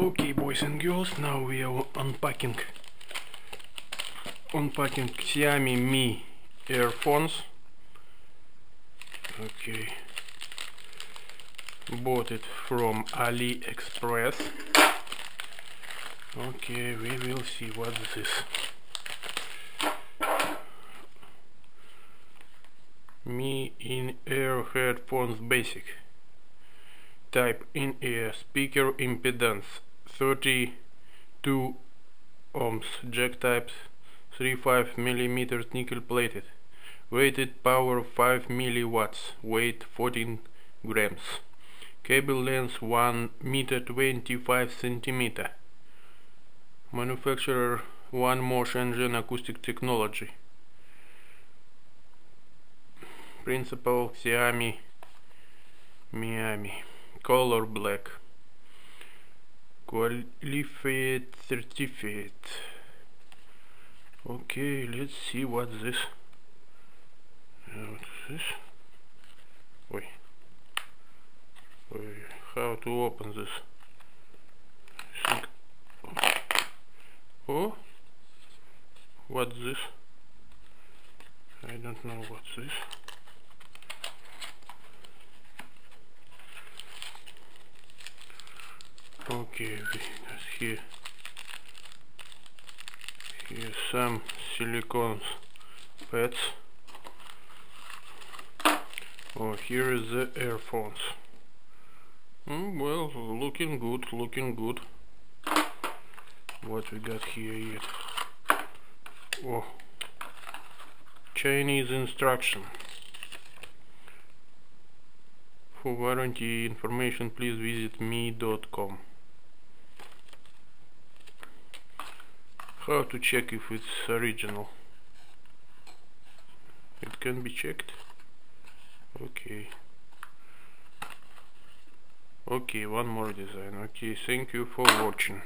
Okay, boys and girls, now we are unpacking Xiaomi Mi Earphones. Okay, bought it from AliExpress. Okay, we will see what's this. Mi in-ear headphones basic. Type in-ear speaker impedance 32 ohms. Jack types 35 millimeters nickel plated. Weighted power 5 milliwatts. Weight 14 grams. Cable length 1 meter 25 centimeter. Manufacturer One Motion Engine Acoustic Technology. Principal Xiaomi Miami. Color black. Qualified certificate. Okay, let's see what's this. What's this? Wait. How to open this? Oh, what's this? I don't know what's this. Okay, here's some silicone pads. Oh, here is the earphones. Well, looking good. What we got here yet? Oh, Chinese instruction. For warranty information, please visit mi.com. How to check if it's original? It can be checked. Okay, one more design. Okay, thank you for watching.